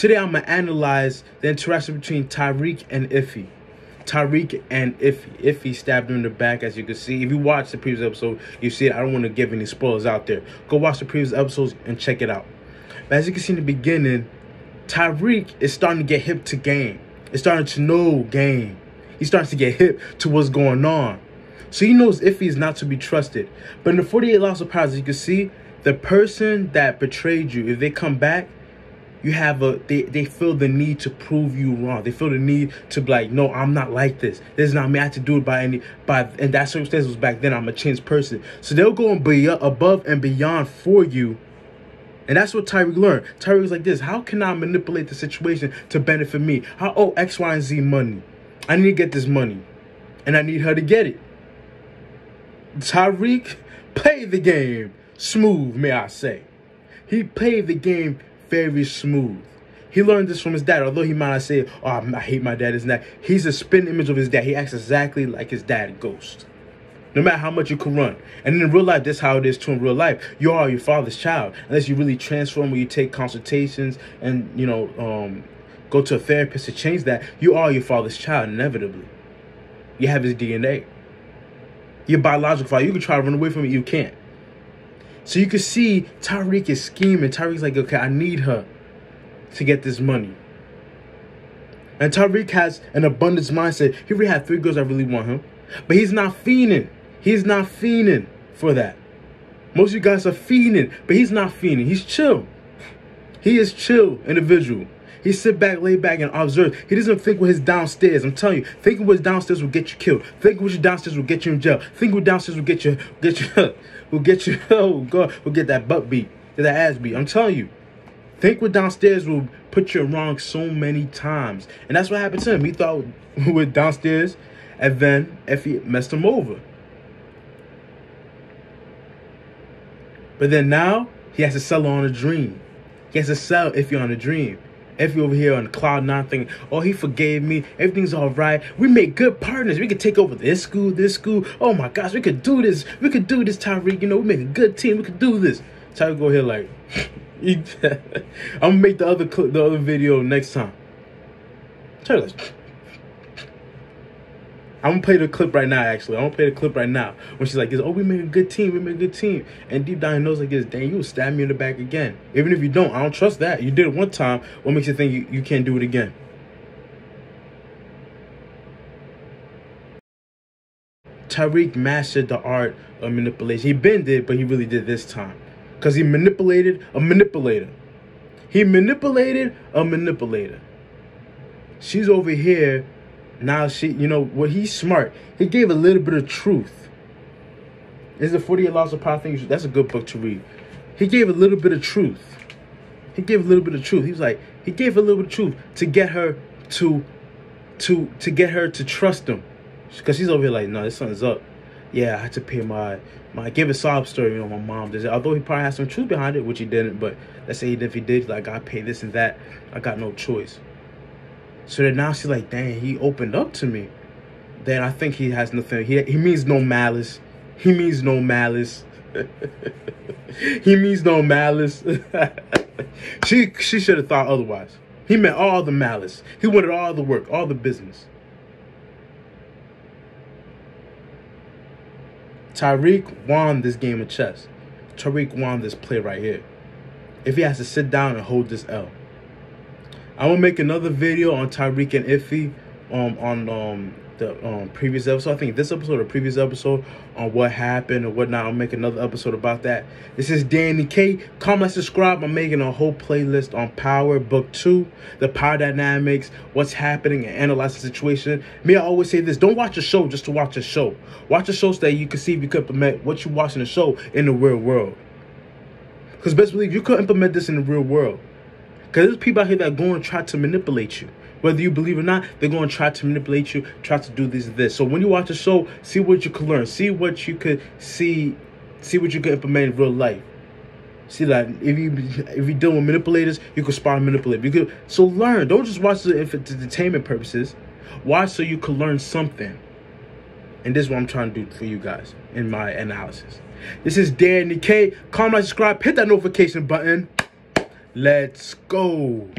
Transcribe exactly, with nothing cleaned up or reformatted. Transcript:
Today I'm going to analyze the interaction between Tariq and Effie. Tariq and Effie. Effie stabbed him in the back, as you can see. If you watch the previous episode, you see it. I don't want to give any spoilers out there. Go watch the previous episodes and check it out. But as you can see in the beginning, Tariq is starting to get hip to game. It's starting to know game. He starts to get hip to what's going on. So he knows Effie is not to be trusted. But in the forty-eight Laws of Power, as you can see, the person that betrayed you, if they come back, you have a they, they feel the need to prove you wrong. They feel the need to be like, no, I'm not like this. This is not me. I have to do it by any by and that circumstance was back then. I'm a changed person. So they'll go and be above and beyond for you. And that's what Tariq learned. Tariq's like this: how can I manipulate the situation to benefit me? I owe X, Y, and Z money. I need to get this money. And I need her to get it. Tariq played the game smooth, may I say. He played the game very smooth. He learned this from his dad. Although he might not say, oh, I hate my dad, isn't that? He's a spin image of his dad. He acts exactly like his dad, Ghost. No matter how much you can run. And in real life, that's how it is too in real life. You are your father's child. Unless you really transform, where you take consultations and, you know, um, go to a therapist to change that. You are your father's child, inevitably. You have his D N A. Your biological father. You can try to run away from it. You can't. So you can see Tariq is scheming. Tariq's like, okay, I need her to get this money. And Tariq has an abundance mindset. He really had three girls that really want him. But he's not fiending. He's not fiending for that. Most of you guys are fiending, but he's not fiending. He's chill. He is chill individual. He sit back, lay back, and observe. He doesn't think with his downstairs. I'm telling you, thinking with downstairs will get you killed. Thinking with your downstairs will get you in jail. Thinking with downstairs will get you, get you, will get you. Oh God, will get that butt beat, get that ass beat. I'm telling you, think with downstairs will put you wrong so many times, and that's what happened to him. He thought with downstairs, and then Effie messed him over. But then now he has to sell on a dream. He has to sell Effie on a dream. Effie over here on cloud nine thinking, oh, he forgave me. Everything's all right. We made good partners. We could take over this school, this school. Oh, my gosh, we could do this. We could do this, Tariq. You know, we make a good team. We could do this. Tariq go here like, I'm going to make the other clip, the other video next time. Tariq like, I'm going to play the clip right now, actually. I'm going to play the clip right now. When she's like, oh, we made a good team. We made a good team. And deep down, he knows, like, dang, you will stab me in the back again. Even if you don't, I don't trust that. You did it one time. What makes you think you, you can't do it again? Tariq mastered the art of manipulation. He been did, but he really did this time. Because he manipulated a manipulator. He manipulated a manipulator. She's over here. Now she, you know, well, he's smart. He gave a little bit of truth. Is the forty-eight Laws of Power thing? That's a good book to read. He gave a little bit of truth. He gave a little bit of truth. He was like, he gave a little bit of truth to get her to, to, to get her to trust him, because she's over here like, no, this something's up. Yeah, I had to pay my, my. I gave a sob story, you know, my mom did it. Although he probably had some truth behind it, which he didn't. But let's say if he did, like, I pay this and that. I got no choice. So then now she's like, dang, he opened up to me. Then I think he has nothing. He, he means no malice. He means no malice. He means no malice. she she should have thought otherwise. He meant all the malice. He wanted all the work, all the business. Tariq won this game of chess. Tariq won this play right here. If he has to sit down and hold this L. I will make another video on Tariq and Effie um, on um, the um, previous episode. I think this episode or previous episode on what happened and whatnot. I'll make another episode about that. This is Danny K. Comment, subscribe. I'm making a whole playlist on Power Book two, the power dynamics, what's happening, and analyze the situation. Me, I always say this. Don't watch a show just to watch a show. Watch a show so that you can see if you could implement what you watch in the show in the real world. Because best believe you could implement this in the real world. Because there's people out here that are going to try to manipulate you. Whether you believe it or not, they're going to try to manipulate you, try to do this and this. So when you watch a show, see what you can learn. See what you could see, see what you could implement in real life. See that if you if you deal with manipulators, you can spot and manipulate. You could, so learn. Don't just watch it for entertainment purposes. Watch so you can learn something. And this is what I'm trying to do for you guys in my analysis. This is Danny K. Comment, subscribe, hit that notification button. Let's go.